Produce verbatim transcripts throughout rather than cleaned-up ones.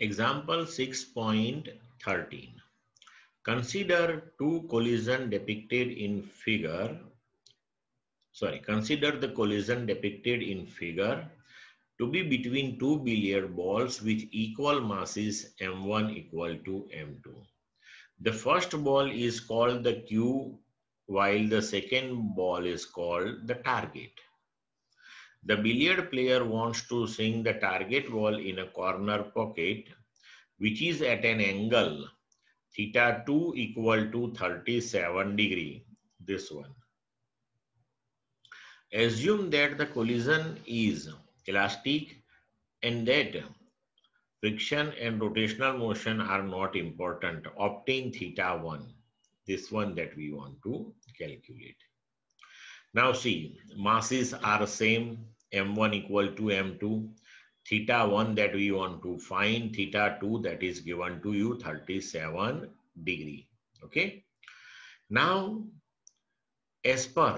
Example six point thirteen. Consider two collision depicted in figure. Sorry, consider the collision depicted in figure to be between two billiard balls with equal masses M one equal to M two. The first ball is called the cue, while the second ball is called the target. The billiard player wants to sink the target ball in a corner pocket, which is at an angle theta two equal to thirty-seven degree. This one. Assume that the collision is elastic and that friction and rotational motion are not important. Obtain theta one. This one that we want to calculate. Now see, masses are same. M one equal to M two. Theta one that we want to find. Theta two that is given to you, thirty-seven degree. Okay. Now, as per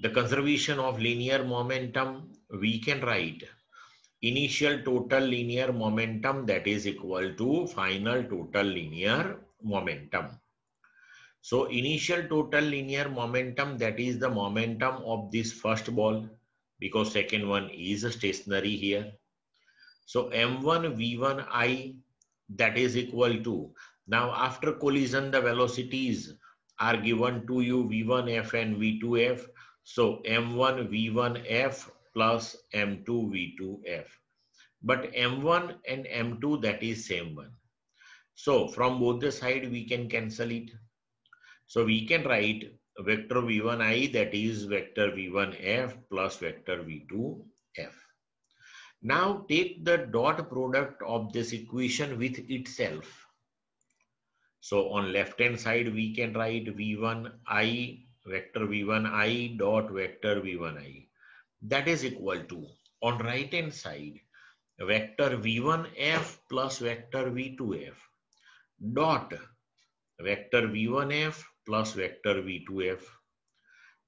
the conservation of linear momentum, we can write initial total linear momentum that is equal to final total linear momentum. So initial total linear momentum, that is the momentum of this first ball, because second one is stationary here. So M one V one I that is equal to, now after collision the velocities are given to you V one F and V two F. So M one V one F plus M two V two F. But M one and M two that is same one. So from both the side we can cancel it. So we can write vector V one I that is vector V one F plus vector V two F. Now take the dot product of this equation with itself. So on left hand side we can write V one I vector V one I dot vector V one I. That is equal to, on right hand side, vector V one F plus vector V two F dot vector V one F plus vector V two F.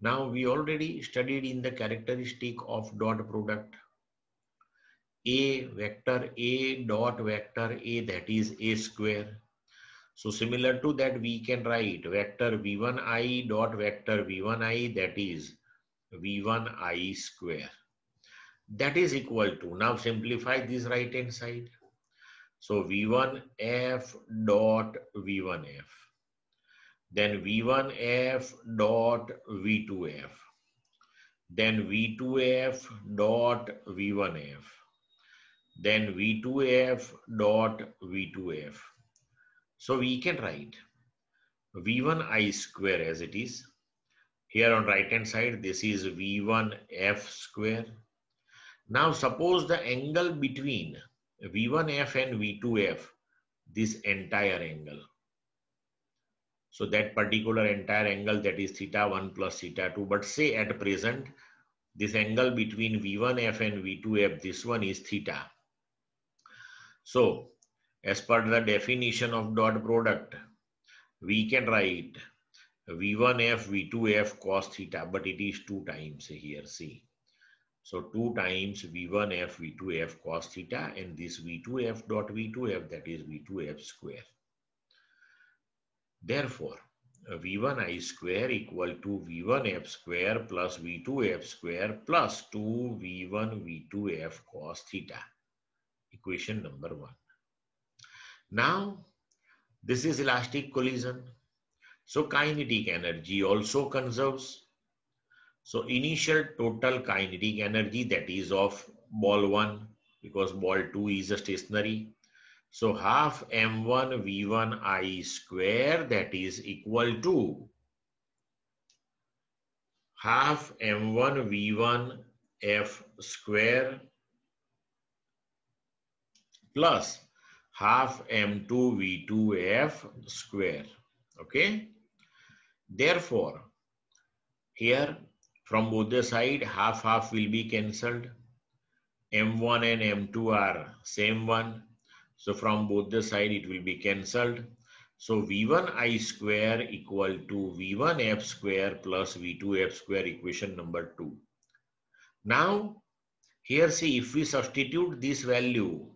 Now we already studied in the characteristic of dot product. A vector A dot vector A that is A square. So similar to that we can write vector V one I dot vector V one I that is V one I square. That is equal to, now simplify this right hand side. So V one F dot V one F. Then V one F dot V two F. Then V two F dot V one F. Then V two F dot V two F. So we can write V one I square as it is. Here on right hand side, this is V one F square. Now suppose the angle between V one F and V two F, this entire angle. So that particular entire angle that is theta one plus theta two, but say at present, this angle between V one F and V two F, this one is theta. So as per the definition of dot product, we can write V one F, V two F cos theta, but it is two times here, see. So two times V one F, V two F cos theta, and this V two F dot V two F, that is V two F square. Therefore, V one I square equal to V one F square plus V two F square plus two V one, V two F cos theta. Equation number one. Now, this is elastic collision. So kinetic energy also conserves. So initial total kinetic energy that is of ball one, because ball two is stationary. So half M one V one I square that is equal to half M one V one F square plus half M two V two F square. Okay. Therefore, here from both the side half half will be cancelled. M one and M two are same one. So from both the side it will be cancelled. So V one I square equal to V one F square plus V two F square, equation number two. Now here see, if we substitute this value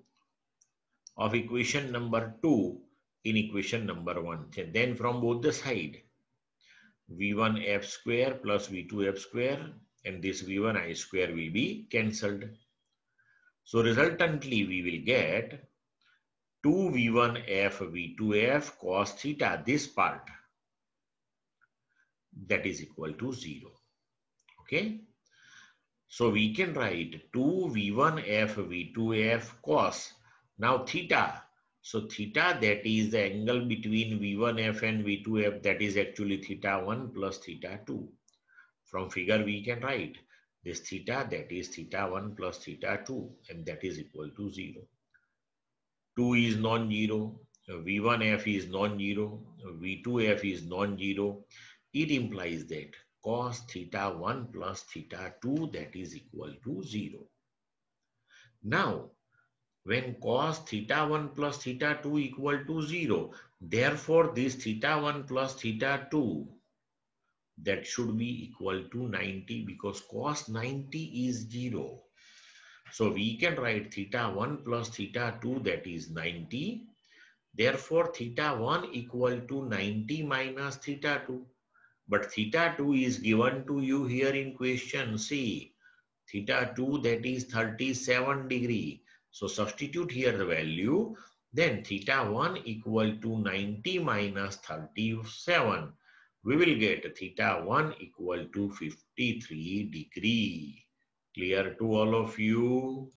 of equation number two in equation number one. Then from both the side, v one f square plus v two f square and this v one i square will be cancelled. So resultantly we will get two v one f v two f cos theta, this part, that is equal to zero. Okay. So we can write two v one f v two f cos, now theta. So theta, that is the angle between v one f and v two f, that is actually theta one plus theta two. From figure we can write this theta, that is theta one plus theta two, and that is equal to zero. two is non-zero, v one f is non-zero, v two f is non-zero. It implies that cos theta one plus theta two, that is equal to zero. Now, when cos theta one plus theta two equal to zero, therefore this theta one plus theta two, that should be equal to ninety, because cos ninety is zero. So we can write theta one plus theta two, that is ninety. Therefore theta one equal to ninety minus theta two. But theta two is given to you here in question C. theta two, that is thirty-seven degree. So substitute here the value. Then theta one equal to ninety minus thirty-seven. We will get theta one equal to fifty-three degree. Clear to all of you?